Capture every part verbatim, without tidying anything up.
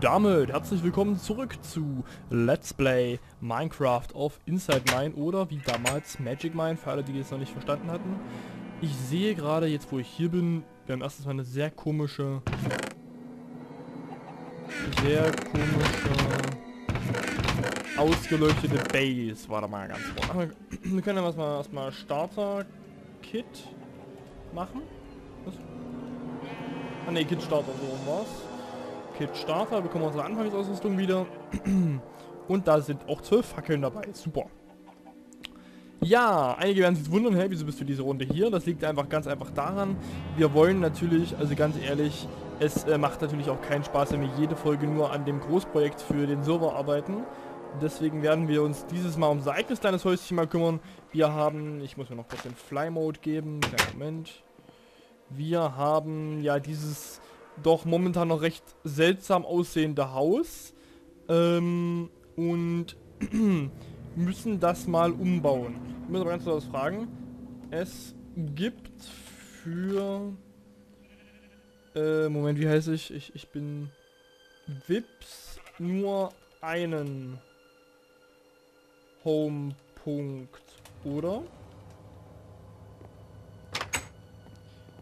damit herzlich willkommen zurück zu Let's Play Minecraft auf Inside Mine oder wie damals Magic Mine, für alle, die es noch nicht verstanden hatten. Ich sehe gerade jetzt, wo ich hier bin, wir haben erstens mal eine sehr komische, sehr komische, ausgeleuchtete Base, warte mal ganz kurz. Wir können erstmal erstmal Starter-Kit machen. Was? Ah ne, Kit Starter, so was. Kit Starter, bekommen wir unsere Anfangsausrüstung wieder. Und da sind auch zwölf Fackeln dabei, super. Ja, einige werden sich wundern, hey, wieso bist du diese Runde hier? Das liegt einfach ganz einfach daran, wir wollen natürlich, also ganz ehrlich, es äh, macht natürlich auch keinen Spaß, wenn wir jede Folge nur an dem Großprojekt für den Server arbeiten. Deswegen werden wir uns dieses Mal um unser eigenes kleines Häuschen mal kümmern. Wir haben, ich muss mir noch kurz den Fly-Mode geben, kleinen Moment. Wir haben ja dieses doch momentan noch recht seltsam aussehende Haus ähm, und müssen das mal umbauen. Ich muss aber ganz kurz fragen. Es gibt für... Äh, Moment, wie heiße ich? ich? Ich bin... Vips nur einen Home-Punkt, oder?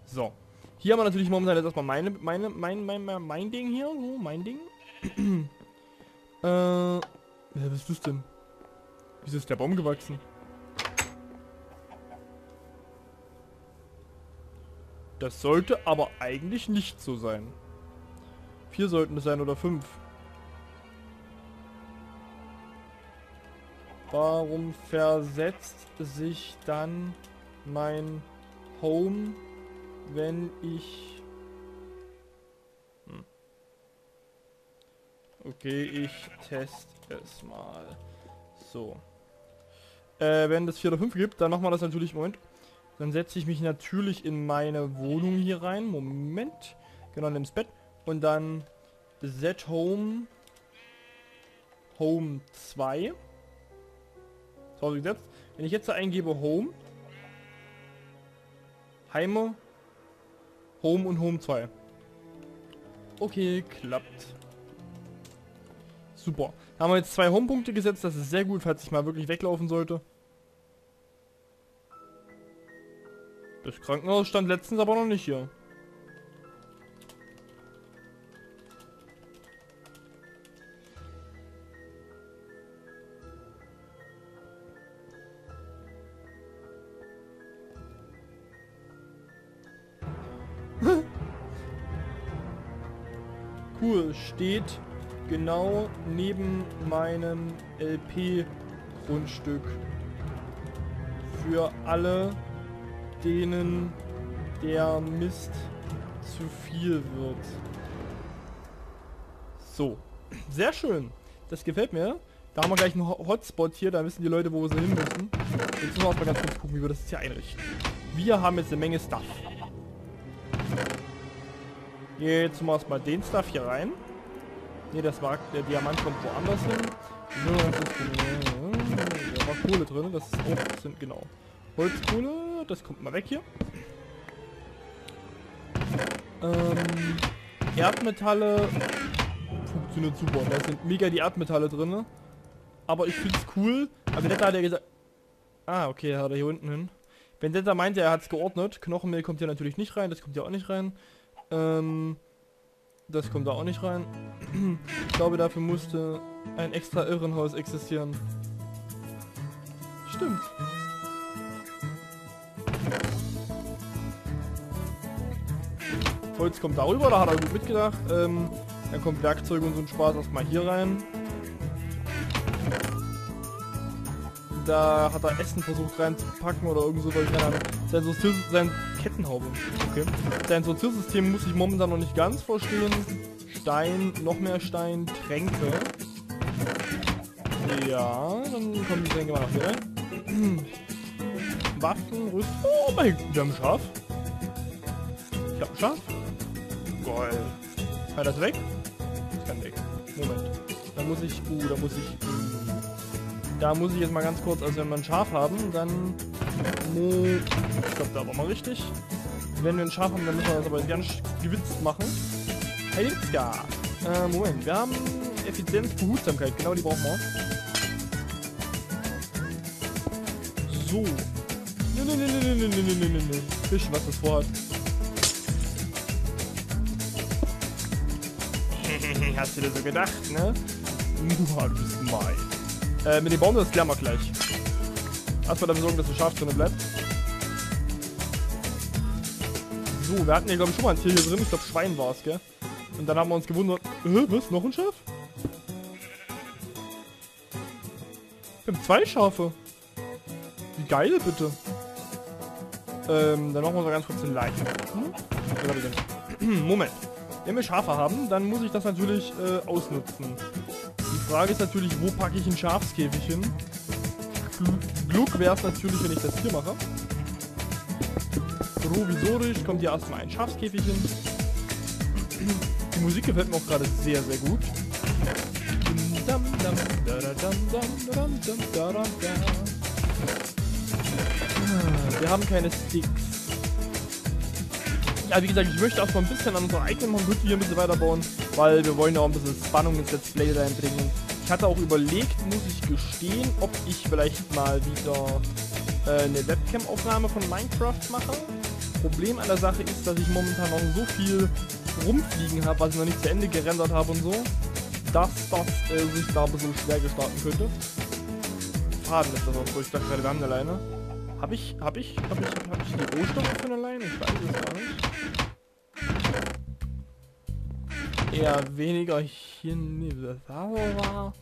So. Hier haben wir natürlich momentan jetzt erstmal meine, meine, mein, mein, mein, mein Ding hier. So, mein Ding. äh, ja, was ist das denn? Wieso ist der Baum gewachsen? Das sollte aber eigentlich nicht so sein. Vier sollten es sein oder fünf. Warum versetzt sich dann mein Home, wenn ich... Hm. Okay, ich teste es mal. So. Äh, wenn das vier oder fünf gibt, dann machen wir das natürlich... Moment. Dann setze ich mich natürlich in meine Wohnung hier rein. Moment. Genau, ins Bett. Und dann set home. Home zwei. So, gesetzt. Wenn ich jetzt da eingebe Home. Heime. Home und Home zwei. Okay, klappt. Super. Da haben wir jetzt zwei Home-Punkte gesetzt. Das ist sehr gut, falls ich mal wirklich weglaufen sollte. Das Krankenhaus stand letztens aber noch nicht hier. Cool, steht genau neben meinem L P-Grundstück. Für alle, denen der Mist zu viel wird. So, sehr schön. Das gefällt mir. Da haben wir gleich einen Hotspot hier, da wissen die Leute, wo sie hin müssen. Jetzt müssen wir erstmal ganz kurz gucken, wie wir das hier einrichten. Wir haben jetzt eine Menge Stuff. Jetzt machen wir erstmal den Stuff hier rein. Ne, das war, der Diamant kommt woanders hin. Da war Kohle drin, das ist auch, sind genau. Holzkohle, das kommt mal weg hier. Ähm, Erdmetalle funktioniert super, da sind mega die Erdmetalle drin. Aber ich finde es cool. Aber Detta hat ja gesagt... Ah, okay, er hat er hier unten hin. Wenn Detta meinte, er hat es geordnet. Knochenmehl kommt hier natürlich nicht rein, das kommt ja auch nicht rein. Ähm, das kommt da auch nicht rein. Ich glaube, dafür musste ein extra Irrenhaus existieren. Stimmt. Holz kommt darüber, da hat er gut mitgedacht. Ähm, dann kommt Werkzeug und so ein Spaß erstmal hier rein. Da hat er Essen versucht reinzupacken oder irgend so, weil ich keine Ahnung. Sein Sortiersystem, sein Kettenhaube. Okay. Sein Sortiersystem muss ich momentan noch nicht ganz verstehen. Stein, noch mehr Stein, Tränke. Ja, dann kommen die Tränke mal nach hier rein. Waffen, Rüstung. Oh mein Gott, wir haben ein Schaf. Ich hab ein Schaf. Geil. Kann das weg? Das kann weg. Moment. Da muss ich... Uh, da muss ich... Da muss ich jetzt mal ganz kurz... Also wenn wir ein Schaf haben, dann... Ich glaube, da war mal richtig. Wenn wir ein Schaf haben, dann müssen wir das aber ganz gewitzt machen. Hey, ja. Äh, Moment, wir haben Effizienz, Behutsamkeit, genau die brauchen wir. So. Ne, ne, ne, ne, ne, ne, ne, ne, ne, ne. Fisch, was das vorhat. Hast du dir so gedacht, ne? Boah, du bist mein. Äh, mit dem Baum, das klären wir gleich. Erstmal dafür sorgen, dass das Schaf drin bleibt. So, wir hatten ja, glaube ich, schon mal ein Tier hier drin. Ich glaube, Schwein war es, gell? Und dann haben wir uns gewundert, äh, was, noch ein Schaf? Wir haben zwei Schafe. Wie geil, bitte. Ähm, dann machen wir uns ganz kurz den Leichen. Hm? Moment. Wenn wir Schafe haben, dann muss ich das natürlich äh, ausnutzen. Die Frage ist natürlich, wo packe ich einen Schafskäfig hin? Gl- Glück wäre es natürlich, wenn ich das hier mache. Provisorisch kommt hier erstmal ein Schafskäfig hin. Die Musik gefällt mir auch gerade sehr, sehr gut. Wir haben keine Sticks. Ja, wie gesagt, ich möchte erstmal ein bisschen an unserer eigenen Hütte hier ein bisschen weiterbauen, weil wir wollen ja auch ein bisschen Spannung ins Let's Play reinbringen. Ich hatte auch überlegt, muss ich gestehen, ob ich vielleicht mal wieder eine Webcam-Aufnahme von Minecraft mache. Problem an der Sache ist, dass ich momentan noch so viel rumfliegen habe, was ich noch nicht zu Ende gerendert habe und so, dass das äh, sich da ein bisschen schwer gestalten könnte. Faden ist das auch so, ich dachte gerade, wir haben eine Leine. Hab ich, hab ich, hab ich, hab ich die Rohstoffe für eine Leine? Ich weiß es gar nicht. Eher weniger hier, nee, das war...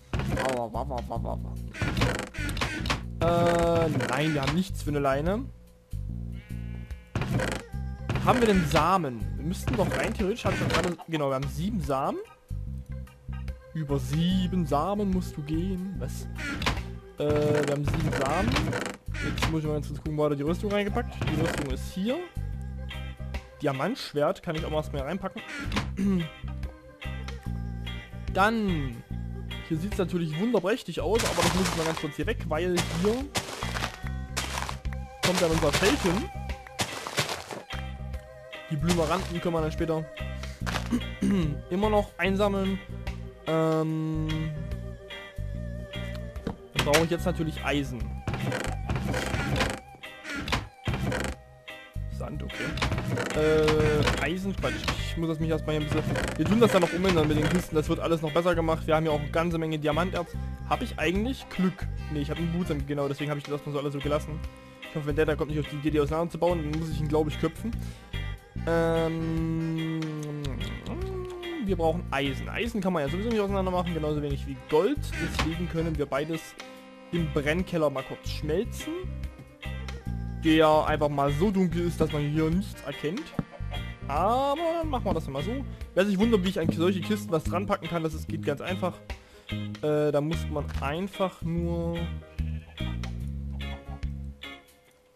Äh, nein, wir haben nichts für eine Leine. Haben wir denn Samen? Wir müssten doch rein theoretisch... Hat schon gerade, genau, wir haben sieben Samen. Über sieben Samen musst du gehen. Was? Äh, wir haben sieben Samen. Jetzt muss ich mal ganz kurz gucken, wo hat er die Rüstung reingepackt. Die Rüstung ist hier. Diamantschwert kann ich auch mal was mehr reinpacken. Dann... Hier sieht es natürlich wunderprächtig aus, aber das muss ich mal ganz kurz hier weg, weil hier kommt dann unser Feld hin. Die Blümeranten können wir dann später immer noch einsammeln. Ähm, dann brauche ich jetzt natürlich Eisen. Sand, okay. Äh, Eisen, ich muss das mich erstmal hier ein bisschen... Wir tun das dann noch umändern mit den Kisten, das wird alles noch besser gemacht. Wir haben ja auch eine ganze Menge Diamanterz. Habe ich eigentlich Glück? Ne, ich habe einen Blutsam, genau, deswegen habe ich das erstmal so alles so gelassen. Ich hoffe, wenn der da kommt, nicht auf die Idee, die auseinanderzubauen, dann muss ich ihn, glaube ich, köpfen. Ähm... Wir brauchen Eisen. Eisen kann man ja sowieso nicht auseinander machen, genauso wenig wie Gold. Deswegen können wir beides im Brennkeller mal kurz schmelzen. Der einfach mal so dunkel ist, dass man hier nichts erkennt. Aber dann machen wir das mal so. Wer sich wundert, wie ich an solche Kisten was dran packen kann, das ist, geht ganz einfach. Äh, da muss man einfach nur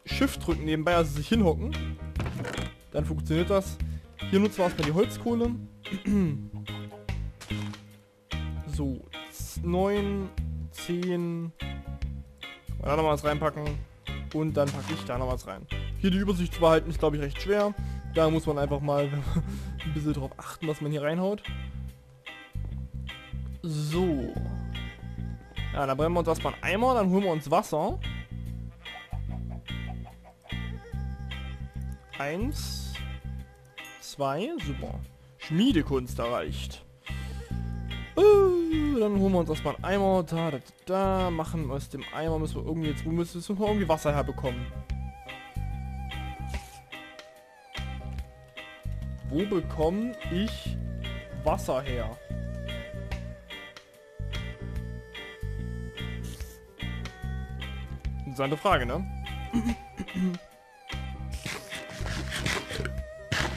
Shift drücken nebenbei, also sich hinhocken. Dann funktioniert das. Hier nutzen wir erstmal die Holzkohle. So, neun, zehn. Da noch mal was reinpacken. Und dann packe ich da noch was rein. Hier die Übersicht zu behalten ist, glaube ich, recht schwer. Da muss man einfach mal ein bisschen drauf achten, was man hier reinhaut. So. Ja, dann brennen wir uns erstmal einen Eimer, dann holen wir uns Wasser. Eins. Zwei. Super. Schmiedekunst erreicht. Uh, dann holen wir uns erstmal einen Eimer, da, da, da, machen aus dem Eimer, müssen wir irgendwie jetzt, wo müssen wir irgendwie Wasser herbekommen. Wo bekomme ich Wasser her? Interessante Frage, ne?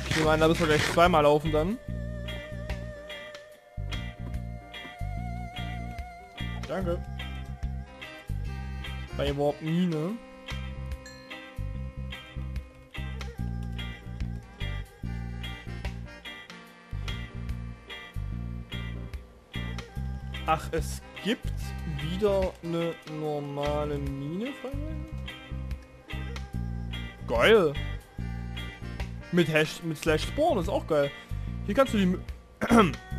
Ich nehme an, da müssen wir gleich zweimal laufen dann. Danke. Bei überhaupt Mine. Ach, es gibt wieder eine normale Mine, Freunde. Geil. Mit Hash, mit Slash Spawn ist auch geil. Hier kannst du die...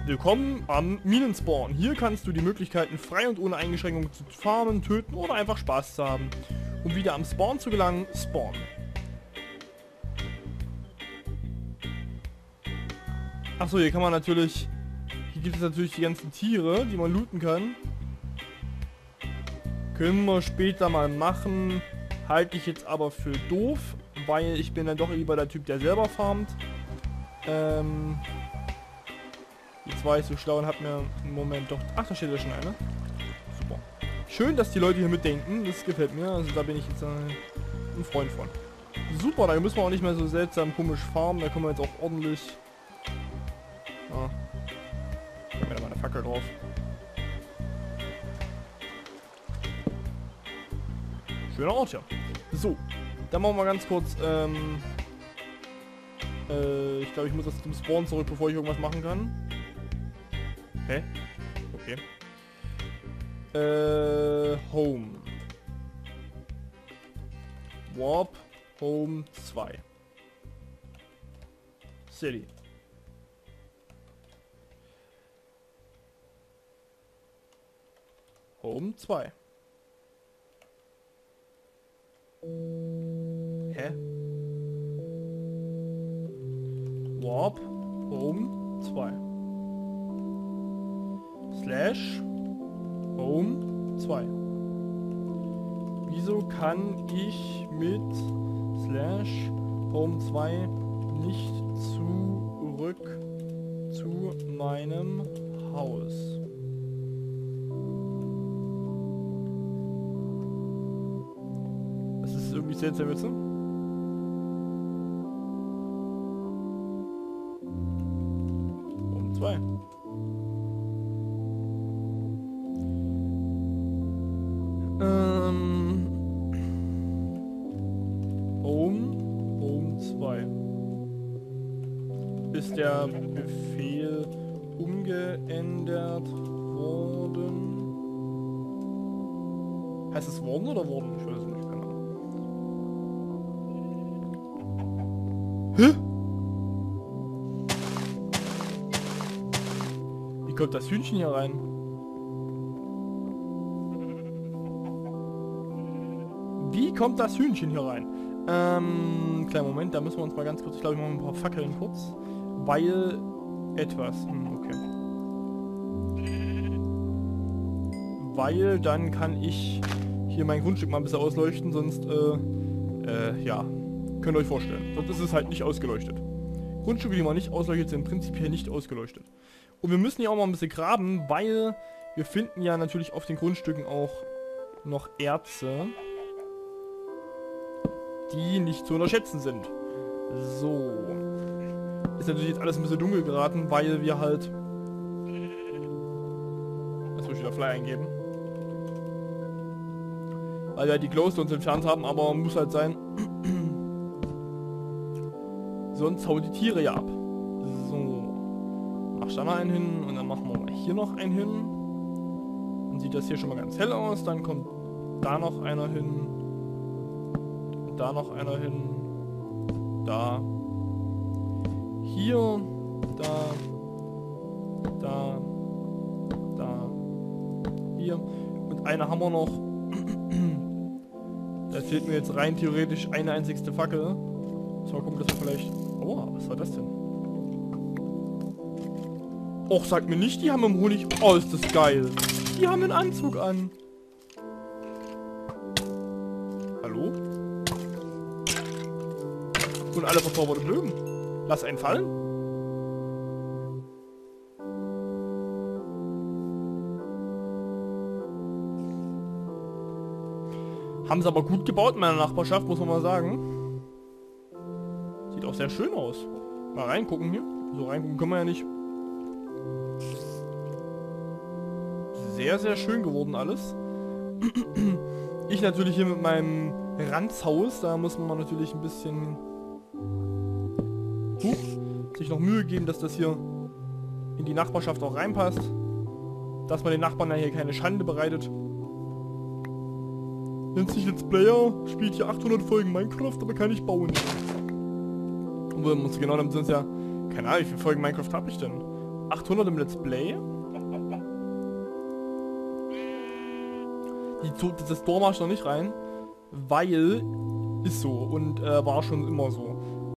Willkommen am Minenspawn. Hier kannst du die Möglichkeiten frei und ohne Eingeschränkung zu farmen, töten oder einfach Spaß zu haben. Um wieder am Spawn zu gelangen, Spawn. Achso, hier kann man natürlich... Hier gibt es natürlich die ganzen Tiere, die man looten kann. Können wir später mal machen. Halte ich jetzt aber für doof, weil ich bin dann doch lieber der Typ, der selber farmt. Ähm... Jetzt war ich so schlau und hab mir einen Moment doch... Ach, da steht ja schon eine. Super. Schön, dass die Leute hier mitdenken. Das gefällt mir. Also da bin ich jetzt äh, ein Freund von. Super, da müssen wir auch nicht mehr so seltsam komisch farmen. Da können wir jetzt auch ordentlich... Ah. Ich hab mir da mal eine Fackel drauf. Schöner Ort, ja. So. Dann machen wir mal ganz kurz... Ähm, äh, ich glaube, ich muss das zum Spawn zurück, bevor ich irgendwas machen kann. Hä? Okay. Äh, Home. Warp. Home zwei. City. Home zwei. Hä? Warp. Home zwei. Slash Home zwei. Wieso kann ich mit Slash Home zwei nicht zurück zu meinem Haus? Das ist irgendwie seltsam, willst du? Home zwei. Ist der Befehl umgeändert worden? Heißt es worden oder worden? Ich weiß es nicht, keine Ahnung. Hä? Wie kommt das Hühnchen hier rein? Wie kommt das Hühnchen hier rein? Ähm, kleinen Moment, da müssen wir uns mal ganz kurz, ich glaube, ich mache mal ein paar Fackeln kurz. Weil etwas, hm, okay. Weil dann kann ich hier mein Grundstück mal ein bisschen ausleuchten, sonst, äh, äh, ja, könnt ihr euch vorstellen. Sonst ist es halt nicht ausgeleuchtet. Grundstücke, die man nicht ausleuchtet, sind prinzipiell nicht ausgeleuchtet. Und wir müssen hier auch mal ein bisschen graben, weil wir finden ja natürlich auf den Grundstücken auch noch Erze, die nicht zu unterschätzen sind. So. Ist natürlich jetzt alles ein bisschen dunkel geraten, weil wir halt... Jetzt muss ich wieder Fly eingeben. Weil wir halt die Glowstones entfernt haben, aber muss halt sein. Sonst hauen die Tiere ja ab. So. Mach da mal einen hin und dann machen wir mal hier noch einen hin. Dann sieht das hier schon mal ganz hell aus. Dann kommt da noch einer hin. Da noch einer hin. Da. Hier, da, da, da, hier und eine haben wir noch. Da fehlt mir jetzt rein theoretisch eine einzigste Fackel. So, mal gucken, dass wir vielleicht... Oh, was war das denn? Och, sag mir nicht, die haben im Honig... Oh, ist das geil. Die haben einen Anzug an. Hallo? Und alle verzauberte Blögen. Lass einen fallen. Haben sie aber gut gebaut in meiner Nachbarschaft, muss man mal sagen. Sieht auch sehr schön aus. Mal reingucken hier. So reingucken können wir ja nicht. Sehr, sehr schön geworden alles. Ich natürlich hier mit meinem Ranzhaus. Da muss man natürlich ein bisschen... sich noch Mühe geben, dass das hier in die Nachbarschaft auch reinpasst. Dass man den Nachbarn ja hier keine Schande bereitet. Nennt sich jetzt Player, spielt hier achthundert Folgen Minecraft, aber kann nicht bauen. Und wir müssen genau damit sind es ja... Keine Ahnung, wie viele Folgen Minecraft habe ich denn? achthundert im Let's Play. Die, das Tor mach ich noch nicht rein, weil ist so und äh, war schon immer so.